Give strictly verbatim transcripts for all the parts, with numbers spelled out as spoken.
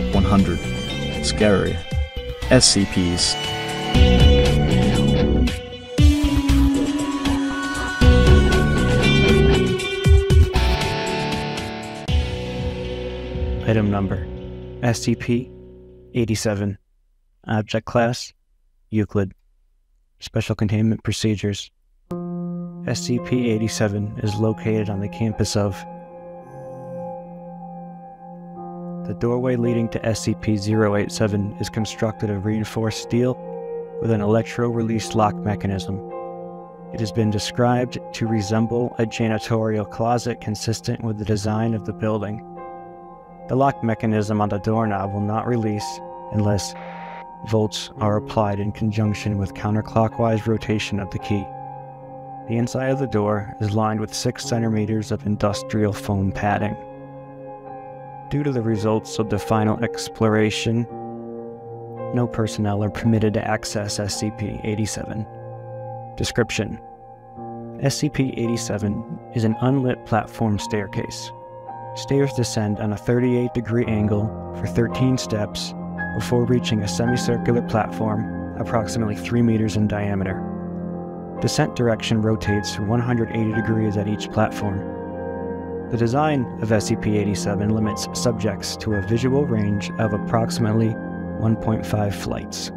Top one hundred Scary S C Ps. Item number S C P eighty-seven. Object class Euclid. Special containment procedures. S C P eighty-seven is located on the campus of the doorway leading to S C P zero eighty-seven is constructed of reinforced steel with an electro-release lock mechanism. It has been described to resemble a janitorial closet consistent with the design of the building. The lock mechanism on the doorknob will not release unless volts are applied in conjunction with counterclockwise rotation of the key. The inside of the door is lined with six centimeters of industrial foam padding. Due to the results of the final exploration, no personnel are permitted to access S C P eighty-seven. Description: S C P eighty-seven is an unlit platform staircase. Stairs descend on a thirty-eight degree angle for thirteen steps before reaching a semicircular platform approximately three meters in diameter. Descent direction rotates one hundred eighty degrees at each platform. The design of S C P eighty-seven limits subjects to a visual range of approximately one point five flights.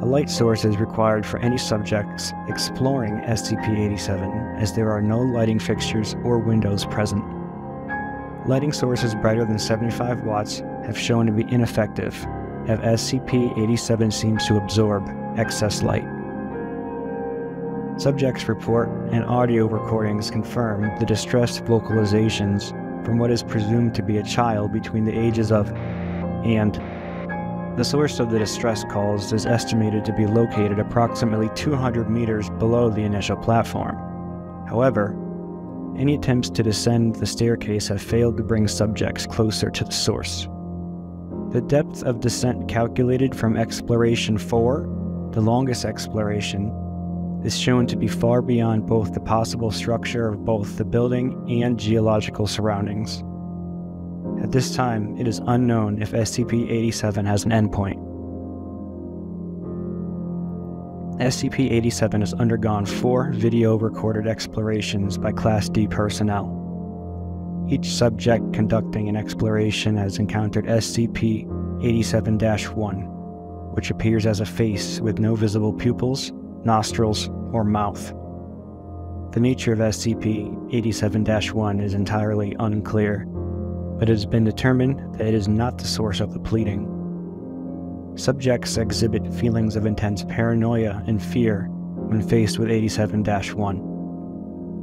A light source is required for any subjects exploring S C P eighty-seven, as there are no lighting fixtures or windows present. Lighting sources brighter than seventy-five watts have shown to be ineffective, as S C P eighty-seven seems to absorb excess light. Subjects' report and audio recordings confirm the distressed vocalizations from what is presumed to be a child between the ages of and. The source of the distress calls is estimated to be located approximately two hundred meters below the initial platform. However, any attempts to descend the staircase have failed to bring subjects closer to the source. The depth of descent calculated from Exploration four, the longest exploration, is shown to be far beyond both the possible structure of both the building and geological surroundings. At this time, it is unknown if S C P eighty-seven has an endpoint. S C P eighty-seven has undergone four video-recorded explorations by Class D personnel. Each subject conducting an exploration has encountered S C P eighty-seven dash one, which appears as a face with no visible pupils, nostrils, or mouth. The nature of S C P eighty-seven dash one is entirely unclear, but it has been determined that it is not the source of the pleading. Subjects exhibit feelings of intense paranoia and fear when faced with eighty-seven dash one,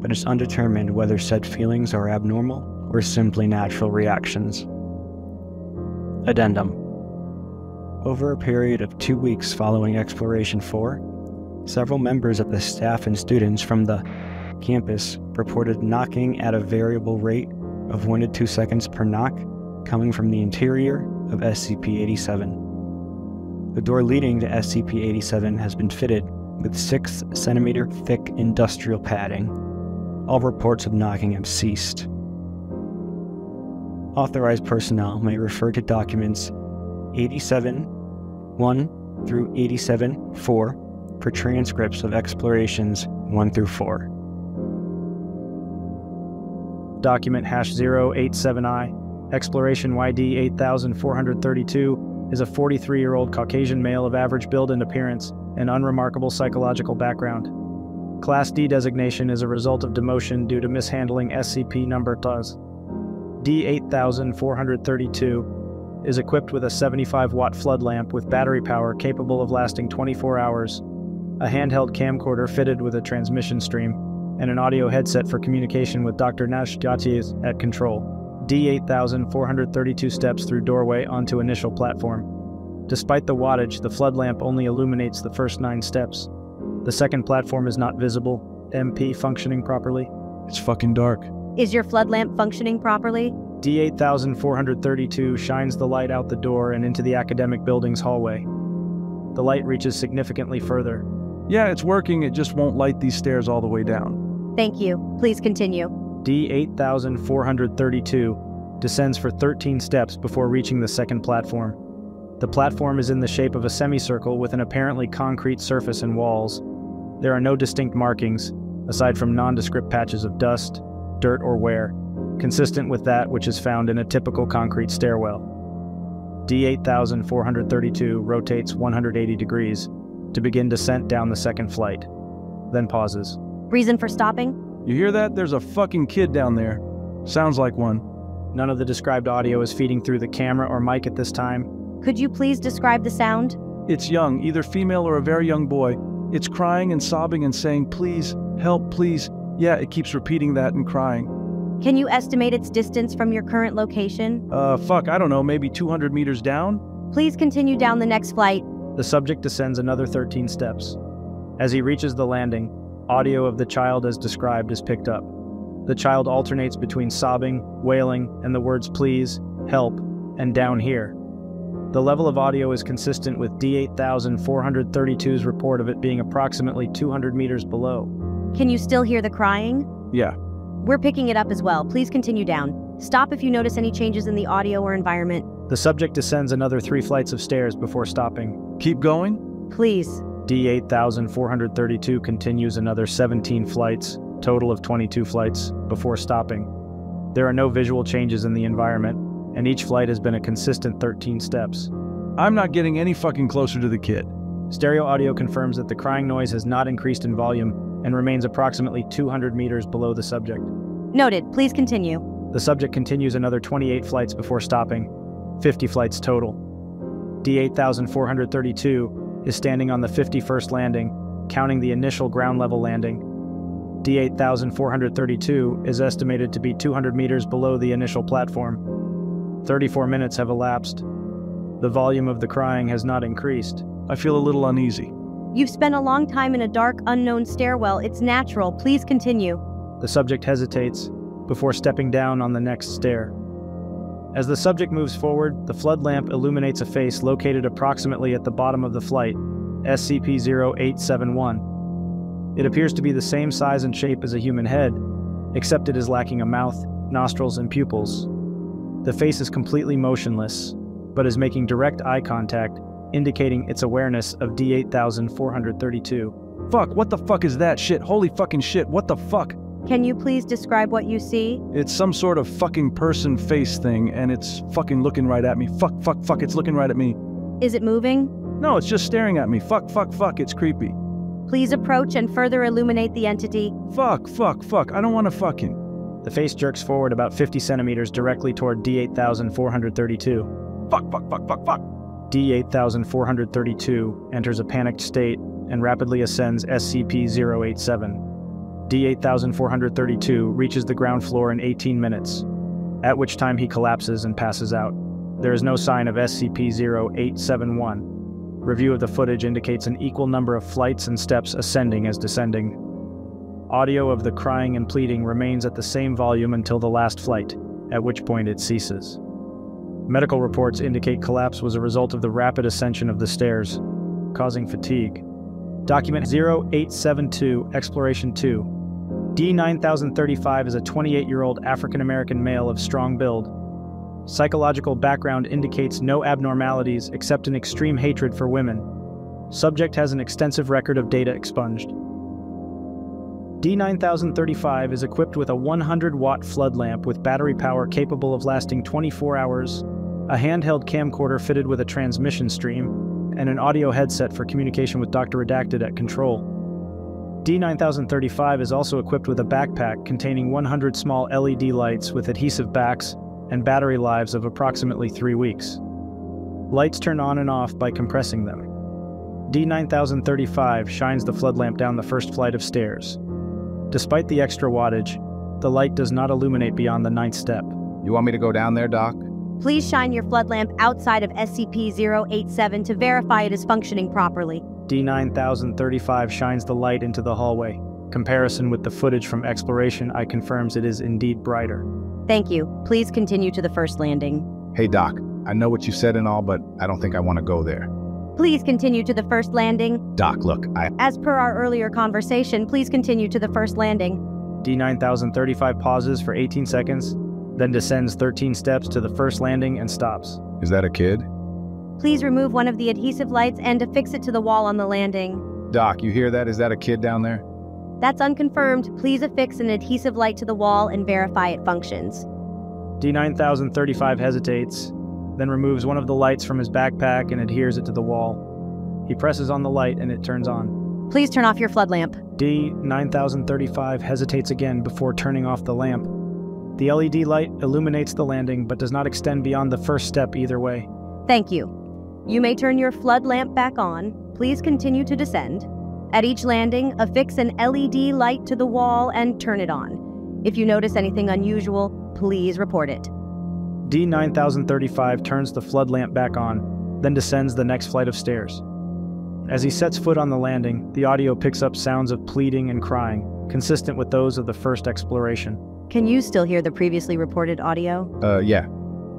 but it's undetermined whether said feelings are abnormal or simply natural reactions. Addendum: over a period of two weeks following Exploration four, several members of the staff and students from the campus reported knocking at a variable rate of one to two seconds per knock coming from the interior of S C P eighty-seven. The door leading to S C P eighty-seven has been fitted with six centimeter thick industrial padding. All reports of knocking have ceased. Authorized personnel may refer to documents eighty-seven one through eighty-seven four for transcripts of explorations one through four. Document hash zero eight seven I, Exploration Y D eight four three two, is a forty-three-year-old Caucasian male of average build and appearance and unremarkable psychological background. Class D designation is a result of demotion due to mishandling S C P number T A S. D eight four three two is equipped with a seventy-five watt flood lamp with battery power capable of lasting twenty-four hours, a handheld camcorder fitted with a transmission stream, and an audio headset for communication with Doctor Najdhyati at control. D eight four three two steps through doorway onto initial platform. Despite the wattage, the flood lamp only illuminates the first nine steps. The second platform is not visible. M P functioning properly? It's fucking dark. Is your flood lamp functioning properly? D eight four three two shines the light out the door and into the academic building's hallway. The light reaches significantly further. Yeah, it's working, it just won't light these stairs all the way down. Thank you. Please continue. D eight four three two descends for thirteen steps before reaching the second platform. The platform is in the shape of a semicircle with an apparently concrete surface and walls. There are no distinct markings, aside from nondescript patches of dust, dirt or wear, consistent with that which is found in a typical concrete stairwell. D eight thousand four hundred thirty-two rotates one hundred eighty degrees to begin descent down the second flight, then pauses. Reason for stopping? You hear that? There's a fucking kid down there. Sounds like one. None of the described audio is feeding through the camera or mic at this time. Could you please describe the sound? It's young, either female or a very young boy. It's crying and sobbing and saying, please, help, please. Yeah, it keeps repeating that and crying. Can you estimate its distance from your current location? Uh, fuck, I don't know, maybe two hundred meters down? Please continue down the next flight. The subject descends another thirteen steps. As he reaches the landing, audio of the child as described is picked up. The child alternates between sobbing, wailing, and the words please, help, and down here. The level of audio is consistent with D eight thousand four hundred thirty-two's report of it being approximately two hundred meters below. Can you still hear the crying? Yeah. We're picking it up as well. Please continue down. Stop if you notice any changes in the audio or environment. The subject descends another three flights of stairs before stopping. Keep going? Please. D eight thousand four hundred thirty-two continues another seventeen flights, total of twenty-two flights, before stopping. There are no visual changes in the environment, and each flight has been a consistent thirteen steps. I'm not getting any fucking closer to the kid. Stereo audio confirms that the crying noise has not increased in volume and remains approximately two hundred meters below the subject. Noted. Please continue. The subject continues another twenty-eight flights before stopping, fifty flights total. D eight thousand four hundred thirty-two is standing on the fifty-first landing, counting the initial ground-level landing. D eight thousand four hundred thirty-two is estimated to be two hundred meters below the initial platform. thirty-four minutes have elapsed. The volume of the crying has not increased. I feel a little uneasy. You've spent a long time in a dark, unknown stairwell. It's natural. Please continue. The subject hesitates before stepping down on the next stair. As the subject moves forward, the flood lamp illuminates a face located approximately at the bottom of the flight, S C P zero eight seven one. It appears to be the same size and shape as a human head, except it is lacking a mouth, nostrils, and pupils. The face is completely motionless, but is making direct eye contact, indicating its awareness of D eight thousand four hundred thirty-two. Fuck, what the fuck is that shit? Holy fucking shit, what the fuck? Can you please describe what you see? It's some sort of fucking person face thing, and it's fucking looking right at me. Fuck, fuck, fuck, it's looking right at me. Is it moving? No, it's just staring at me. Fuck, fuck, fuck, it's creepy. Please approach and further illuminate the entity. Fuck, fuck, fuck, I don't want to fucking... The face jerks forward about fifty centimeters directly toward D eight thousand four hundred thirty-two. Fuck, fuck, fuck, fuck, fuck! D eight thousand four hundred thirty-two enters a panicked state and rapidly ascends S C P zero eight seven. D eight thousand four hundred thirty-two reaches the ground floor in eighteen minutes, at which time he collapses and passes out. There is no sign of S C P zero eight seven one. Review of the footage indicates an equal number of flights and steps ascending as descending. Audio of the crying and pleading remains at the same volume until the last flight, at which point it ceases. Medical reports indicate collapse was a result of the rapid ascension of the stairs, causing fatigue. Document zero eight seven two, Exploration two. D nine thousand thirty-five is a twenty-eight-year-old African-American male of strong build. Psychological background indicates no abnormalities except an extreme hatred for women. Subject has an extensive record of data expunged. D nine thousand thirty-five is equipped with a one hundred watt flood lamp with battery power capable of lasting twenty-four hours, a handheld camcorder fitted with a transmission stream, and an audio headset for communication with Doctor Redacted at control. D nine thousand thirty-five is also equipped with a backpack containing one hundred small L E D lights with adhesive backs, and battery lives of approximately three weeks. Lights turn on and off by compressing them. D nine thousand thirty-five shines the flood lamp down the first flight of stairs. Despite the extra wattage, the light does not illuminate beyond the ninth step. You want me to go down there, Doc? Please shine your flood lamp outside of S C P zero eight seven to verify it is functioning properly. D nine thousand thirty-five shines the light into the hallway. Comparison with the footage from Exploration I confirms it is indeed brighter. Thank you. Please continue to the first landing. Hey, Doc. I know what you said and all, but I don't think I want to go there. Please continue to the first landing. Doc, look, I... As per our earlier conversation, please continue to the first landing. D nine thousand thirty-five pauses for eighteen seconds, then descends thirteen steps to the first landing and stops. Is that a kid? Please remove one of the adhesive lights and affix it to the wall on the landing. Doc, you hear that? Is that a kid down there? That's unconfirmed. Please affix an adhesive light to the wall and verify it functions. D nine thousand thirty-five hesitates, then removes one of the lights from his backpack and adheres it to the wall. He presses on the light and it turns on. Please turn off your flood lamp. D nine thousand thirty-five hesitates again before turning off the lamp. The L E D light illuminates the landing but does not extend beyond the first step either way. Thank you. You may turn your flood lamp back on. Please continue to descend. At each landing, affix an L E D light to the wall and turn it on. If you notice anything unusual, please report it. D nine thousand thirty-five turns the flood lamp back on, then descends the next flight of stairs. As he sets foot on the landing, the audio picks up sounds of pleading and crying, consistent with those of the first exploration. Can you still hear the previously reported audio? Uh, yeah.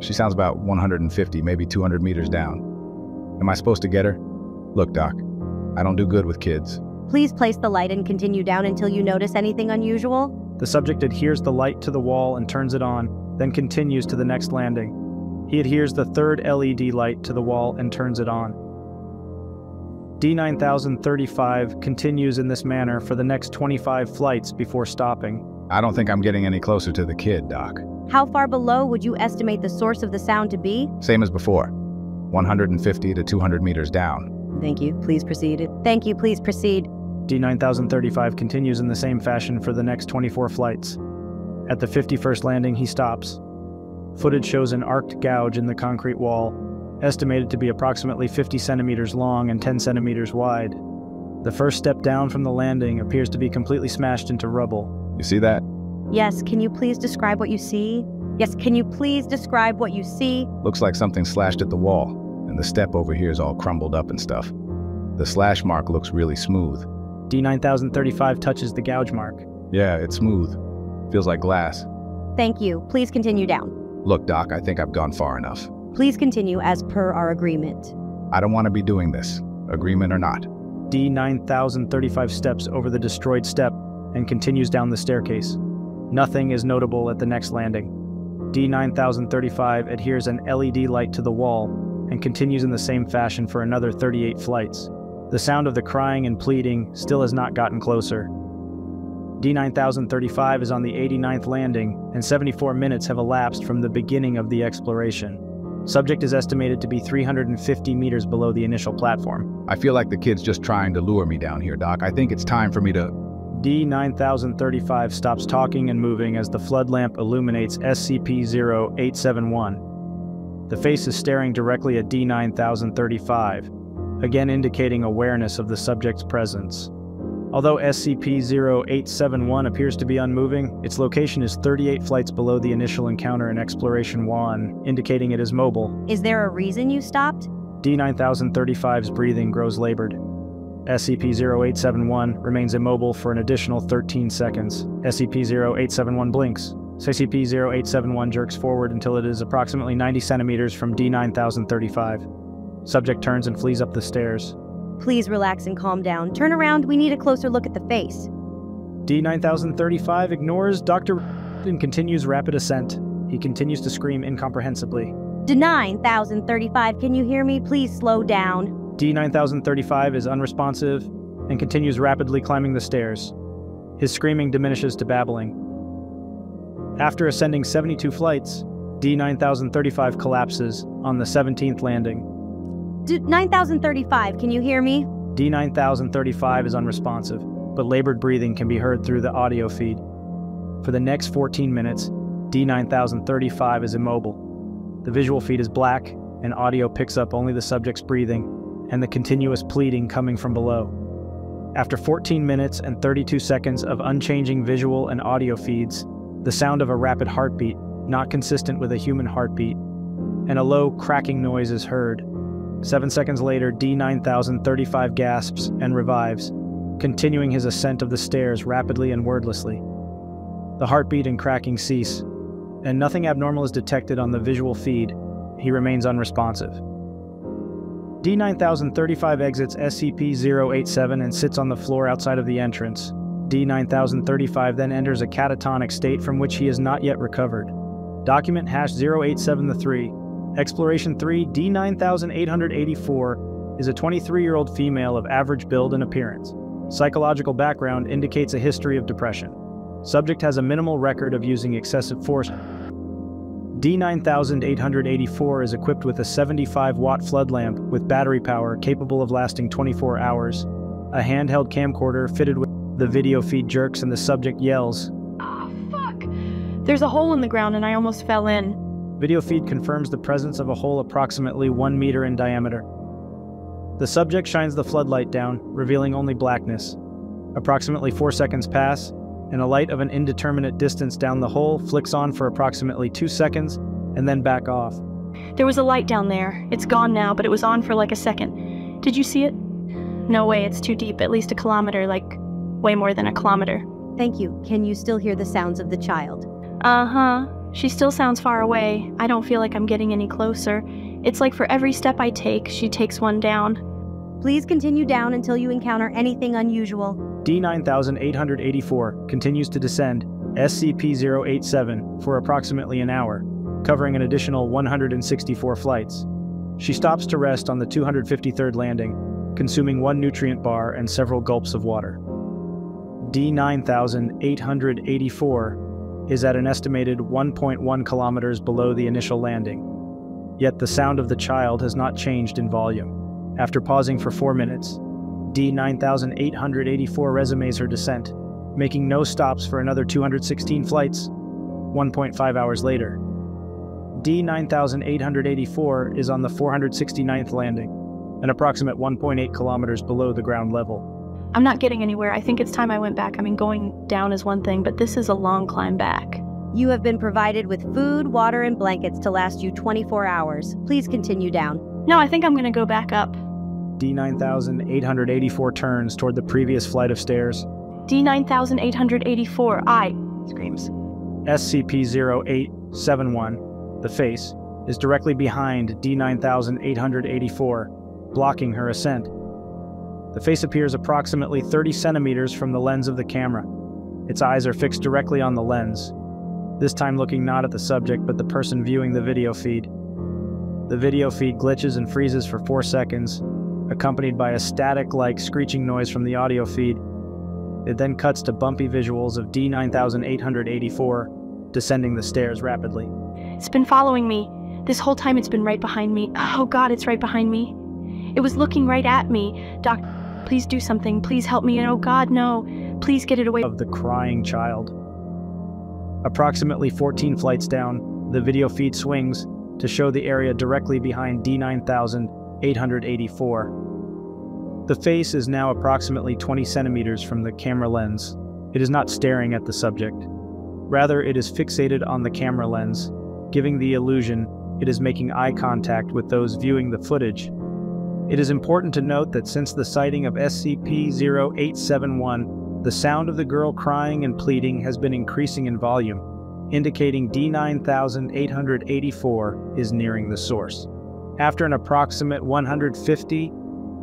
She sounds about one hundred fifty, maybe two hundred meters down. Am I supposed to get her? Look, Doc, I don't do good with kids. Please place the light and continue down until you notice anything unusual. The subject adheres the light to the wall and turns it on, then continues to the next landing. He adheres the third L E D light to the wall and turns it on. D nine thousand thirty-five continues in this manner for the next twenty-five flights before stopping. I don't think I'm getting any closer to the kid, Doc. How far below would you estimate the source of the sound to be? Same as before, one hundred fifty to two hundred meters down. Thank you. Please proceed. Thank you. Please proceed. D nine thousand thirty-five continues in the same fashion for the next twenty-four flights. At the fifty-first landing, he stops. Footage shows an arced gouge in the concrete wall, estimated to be approximately fifty centimeters long and ten centimeters wide. The first step down from the landing appears to be completely smashed into rubble. You see that? Yes. Can you please describe what you see? Yes. Can you please describe what you see? Looks like something slashed at the wall. And the step over here is all crumbled up and stuff. The slash mark looks really smooth. D nine thousand thirty-five touches the gouge mark. Yeah, it's smooth. Feels like glass. Thank you. Please continue down. Look, Doc, I think I've gone far enough. Please continue as per our agreement. I don't want to be doing this, agreement or not. D nine thousand thirty-five steps over the destroyed step and continues down the staircase. Nothing is notable at the next landing. D nine thousand thirty-five adheres an L E D light to the wall and continues in the same fashion for another thirty-eight flights. The sound of the crying and pleading still has not gotten closer. D nine thousand thirty-five is on the eighty-ninth landing, and seventy-four minutes have elapsed from the beginning of the exploration. Subject is estimated to be three hundred fifty meters below the initial platform. I feel like the kid's just trying to lure me down here, Doc. I think it's time for me to... D nine thousand thirty-five stops talking and moving as the flood lamp illuminates S C P zero eight seven one. The face is staring directly at D nine thousand thirty-five, again indicating awareness of the subject's presence. Although S C P zero eight seven one appears to be unmoving, its location is thirty-eight flights below the initial encounter in Exploration one, indicating it is mobile. Is there a reason you stopped? D nine thousand thirty-five's breathing grows labored. S C P zero eight seven one remains immobile for an additional thirteen seconds. S C P zero eight seven one blinks. S C P zero eight seven one jerks forward until it is approximately ninety centimeters from D nine thousand thirty-five. Subject turns and flees up the stairs. Please relax and calm down. Turn around, we need a closer look at the face. D nine thousand thirty-five ignores Doctor and continues rapid ascent. He continues to scream incomprehensibly. D nine thousand thirty-five, can you hear me? Please slow down. D nine thousand thirty-five is unresponsive and continues rapidly climbing the stairs. His screaming diminishes to babbling. After ascending seventy-two flights, D nine thousand thirty-five collapses on the seventeenth landing. D nine thousand thirty-five, can you hear me? D nine thousand thirty-five is unresponsive, but labored breathing can be heard through the audio feed. For the next fourteen minutes, D nine thousand thirty-five is immobile. The visual feed is black, and audio picks up only the subject's breathing and the continuous pleading coming from below. After fourteen minutes and thirty-two seconds of unchanging visual and audio feeds, the sound of a rapid heartbeat, not consistent with a human heartbeat, and a low cracking noise is heard. Seven seconds later, D nine thousand thirty-five gasps and revives, continuing his ascent of the stairs rapidly and wordlessly. The heartbeat and cracking cease, and nothing abnormal is detected on the visual feed. He remains unresponsive. D nine thousand thirty-five exits S C P zero eight seven and sits on the floor outside of the entrance. D nine thousand thirty-five then enters a catatonic state from which he is not yet recovered. Document hash zero eight seven three, Exploration three D nine eight eight four, is a twenty-three-year-old female of average build and appearance. Psychological background indicates a history of depression. Subject has a minimal record of using excessive force. D nine eight eight four is equipped with a seventy-five watt flood lamp with battery power capable of lasting twenty-four hours, a handheld camcorder fitted with the video feed jerks and the subject yells, "Oh, fuck! There's a hole in the ground and I almost fell in." Video feed confirms the presence of a hole approximately one meter in diameter. The subject shines the floodlight down, revealing only blackness. Approximately four seconds pass, and a light of an indeterminate distance down the hole flicks on for approximately two seconds, and then back off. "There was a light down there. It's gone now, but it was on for like a second. Did you see it?" "No way, it's too deep, at least a kilometer, like, way more than a kilometer." "Thank you. Can you still hear the sounds of the child?" "Uh-huh. She still sounds far away. I don't feel like I'm getting any closer. It's like for every step I take, she takes one down." "Please continue down until you encounter anything unusual." D nine eight eight four continues to descend S C P zero eight seven for approximately an hour, covering an additional one hundred sixty-four flights. She stops to rest on the two hundred fifty-third landing, consuming one nutrient bar and several gulps of water. D nine eight eight four is at an estimated one point one kilometers below the initial landing, yet the sound of the child has not changed in volume. After pausing for four minutes, D nine eight eight four resumes her descent, making no stops for another two hundred sixteen flights, one point five hours later. D nine eight eight four is on the four hundred sixty-ninth landing, an approximate one point eight kilometers below the ground level. "I'm not getting anywhere. I think it's time I went back. I mean, going down is one thing, but this is a long climb back." "You have been provided with food, water, and blankets to last you twenty-four hours. Please continue down." "No, I think I'm going to go back up." D nine eight eight four turns toward the previous flight of stairs. D nine eight eight four, I, screams. S C P zero eight seven one, the face, is directly behind D nine eight eight four, blocking her ascent. The face appears approximately thirty centimeters from the lens of the camera. Its eyes are fixed directly on the lens, this time looking not at the subject but the person viewing the video feed. The video feed glitches and freezes for four seconds, accompanied by a static-like screeching noise from the audio feed. It then cuts to bumpy visuals of D nine eight eight four descending the stairs rapidly. "It's been following me. This whole time it's been right behind me. Oh God, it's right behind me. It was looking right at me. Doc, please do something. Please help me. And oh God, no. Please get it away." Of the crying child. Approximately fourteen flights down, the video feed swings to show the area directly behind D nine eight eight four. The face is now approximately twenty centimeters from the camera lens. It is not staring at the subject. Rather, it is fixated on the camera lens, giving the illusion it is making eye contact with those viewing the footage. It is important to note that since the sighting of S C P zero eight seven one, the sound of the girl crying and pleading has been increasing in volume, indicating D nine eight eight four is nearing the source. After an approximate one hundred fifty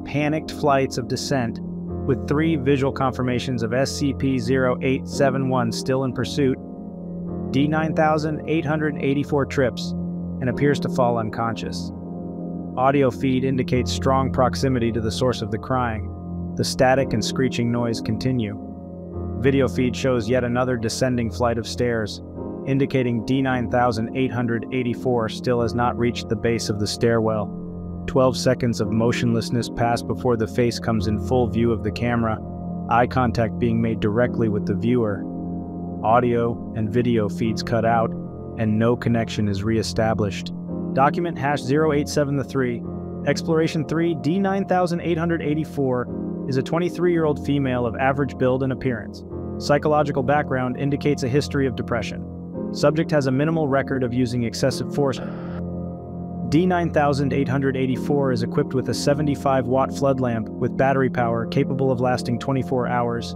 panicked flights of descent, with three visual confirmations of S C P zero eight seven one still in pursuit, D nine eight eight four trips and appears to fall unconscious. Audio feed indicates strong proximity to the source of the crying. The static and screeching noise continue. Video feed shows yet another descending flight of stairs, indicating D nine eight eight four still has not reached the base of the stairwell. twelve seconds of motionlessness pass before the face comes in full view of the camera, eye contact being made directly with the viewer. Audio and video feeds cut out, and no connection is re-established. Document hash zero eight seven three, Exploration three D nine eight eight four is a twenty-three-year-old female of average build and appearance. Psychological background indicates a history of depression. Subject has a minimal record of using excessive force. D nine eight eight four is equipped with a seventy-five watt flood lamp with battery power capable of lasting twenty-four hours,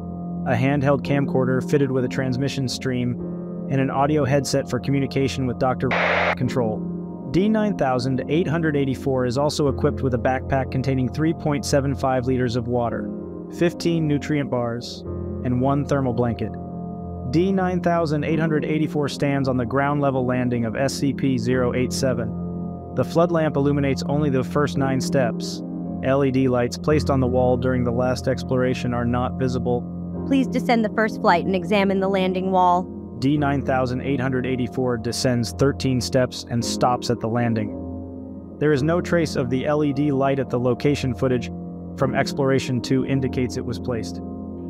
a handheld camcorder fitted with a transmission stream, and an audio headset for communication with Doctor Control. D nine eight eight four is also equipped with a backpack containing three point seven five liters of water, fifteen nutrient bars, and one thermal blanket. D nine eight eight four stands on the ground-level landing of S C P zero eight seven. The flood lamp illuminates only the first nine steps. L E D lights placed on the wall during the last exploration are not visible. Please descend the first flight and examine the landing wall. D nine eight eight four descends thirteen steps and stops at the landing. There is no trace of the L E D light at the location footage from Exploration two indicates it was placed.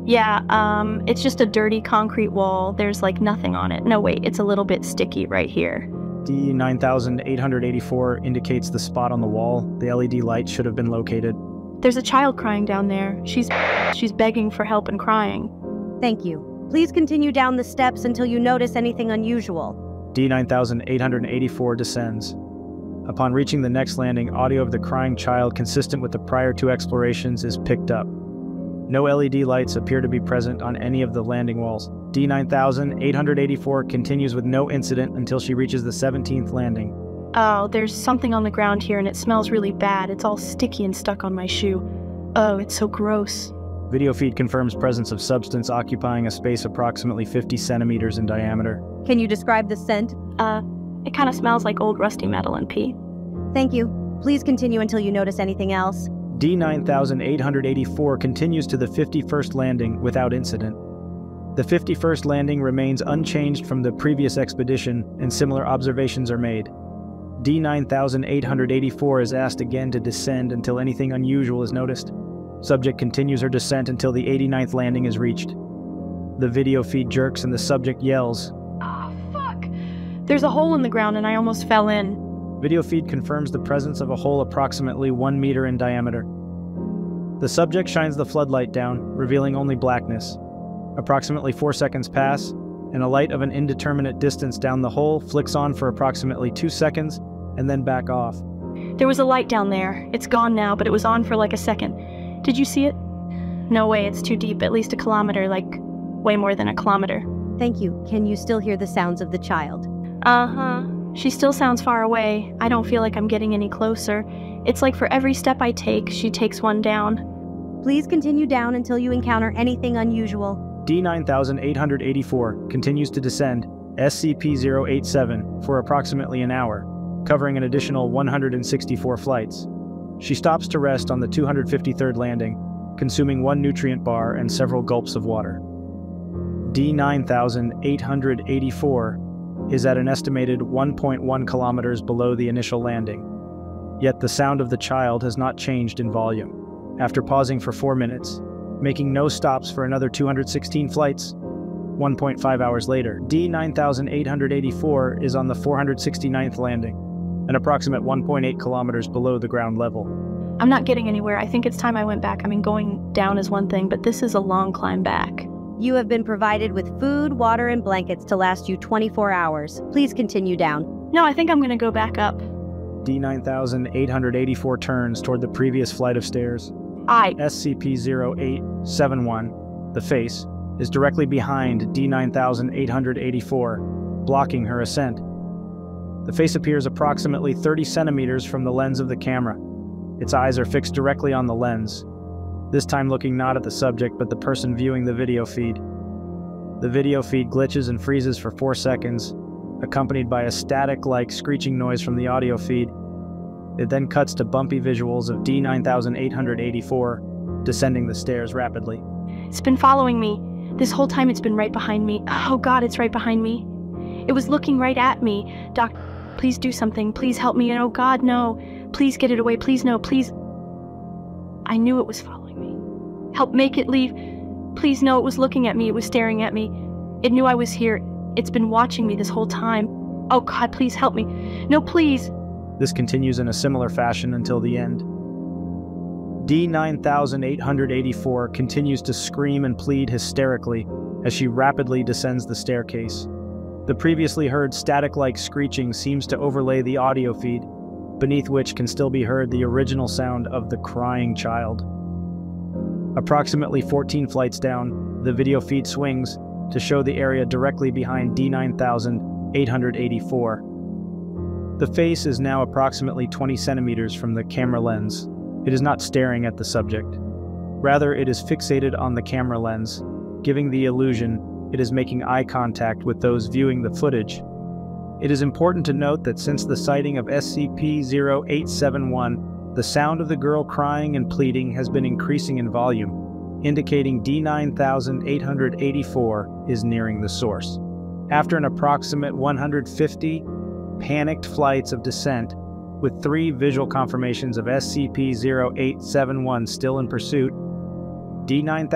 Yeah, um, it's just a dirty concrete wall. There's like nothing on it. No, wait, it's a little bit sticky right here. D nine eight eight four indicates the spot on the wall. The L E D light should have been located. There's a child crying down there. She's she's begging for help and crying. Thank you. Please continue down the steps until you notice anything unusual. D nine eight eight four descends. Upon reaching the next landing, audio of the crying child, consistent with the prior two explorations, is picked up. No L E D lights appear to be present on any of the landing walls. D nine eight eight four continues with no incident until she reaches the seventeenth landing. Oh, there's something on the ground here and it smells really bad. It's all sticky and stuck on my shoe. Oh, it's so gross. Video feed confirms presence of substance occupying a space approximately fifty centimeters in diameter. Can you describe the scent? Uh, it kind of smells like old rusty metal and pee. Thank you. Please continue until you notice anything else. D nine eight eight four continues to the fifty-first landing without incident. The fifty-first landing remains unchanged from the previous expedition, and similar observations are made. D nine eight eight four is asked again to descend until anything unusual is noticed. Subject continues her descent until the eighty-ninth landing is reached. The video feed jerks and the subject yells, "Oh, fuck! There's a hole in the ground and I almost fell in." Video feed confirms the presence of a hole approximately one meter in diameter. The subject shines the floodlight down, revealing only blackness. Approximately four seconds pass, and a light of an indeterminate distance down the hole flicks on for approximately two seconds, and then back off. There was a light down there. It's gone now, but it was on for like a second. Did you see it? No way, it's too deep, at least a kilometer, like way more than a kilometer. Thank you. Can you still hear the sounds of the child? Uh-huh. She still sounds far away. I don't feel like I'm getting any closer. It's like for every step I take, she takes one down. Please continue down until you encounter anything unusual. D nine eight eight four continues to descend S C P zero eight seven for approximately an hour, covering an additional one hundred sixty-four flights. She stops to rest on the two hundred fifty-third landing, consuming one nutrient bar and several gulps of water. D nine eight eight four is at an estimated one point one kilometers below the initial landing. Yet the sound of the child has not changed in volume. After pausing for four minutes, making no stops for another two hundred sixteen flights, one point five hours later, D nine eight eight four is on the four hundred sixty-ninth landing, an approximate one point eight kilometers below the ground level. I'm not getting anywhere. I think it's time I went back. I mean, going down is one thing, but this is a long climb back. You have been provided with food, water, and blankets to last you twenty-four hours. Please continue down. No, I think I'm going to go back up. D nine eight eight four turns toward the previous flight of stairs. I... S C P zero eight seven one, the face, is directly behind D nine eight eight four, blocking her ascent. The face appears approximately thirty centimeters from the lens of the camera. Its eyes are fixed directly on the lens, this time looking not at the subject, but the person viewing the video feed. The video feed glitches and freezes for four seconds, accompanied by a static-like screeching noise from the audio feed. It then cuts to bumpy visuals of D nine eight eight four, descending the stairs rapidly. It's been following me. This whole time it's been right behind me. Oh God, it's right behind me. It was looking right at me. Doc, please do something. Please help me. Oh God, no. Please get it away. Please, no, please. I knew it was following. Help make it leave. Please, no, it was looking at me. It was staring at me. It knew I was here. It's been watching me this whole time. Oh, God, please help me. No, please. This continues in a similar fashion until the end. D nine eight eight four continues to scream and plead hysterically as she rapidly descends the staircase. The previously heard static-like screeching seems to overlay the audio feed, beneath which can still be heard the original sound of the crying child. Approximately fourteen flights down, the video feed swings to show the area directly behind D nine eight eight four. The face is now approximately twenty centimeters from the camera lens. It is not staring at the subject. Rather, it is fixated on the camera lens, giving the illusion it is making eye contact with those viewing the footage. It is important to note that since the sighting of S C P zero eight seven one, the sound of the girl crying and pleading has been increasing in volume, indicating D nine eight eight four is nearing the source. After an approximate one hundred fifty panicked flights of descent, with three visual confirmations of S C P zero eight seven one still in pursuit, D nine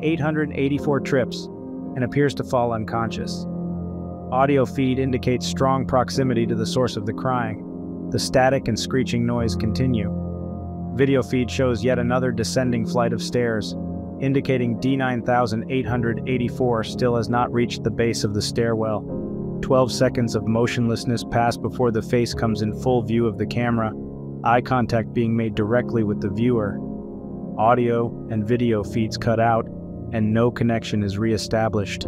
eight eight four trips and appears to fall unconscious. Audio feed indicates strong proximity to the source of the crying. The static and screeching noise continue. Video feed shows yet another descending flight of stairs, indicating D nine eight eight four still has not reached the base of the stairwell. twelve seconds of motionlessness pass before the face comes in full view of the camera, eye contact being made directly with the viewer. Audio and video feeds cut out, and no connection is re-established.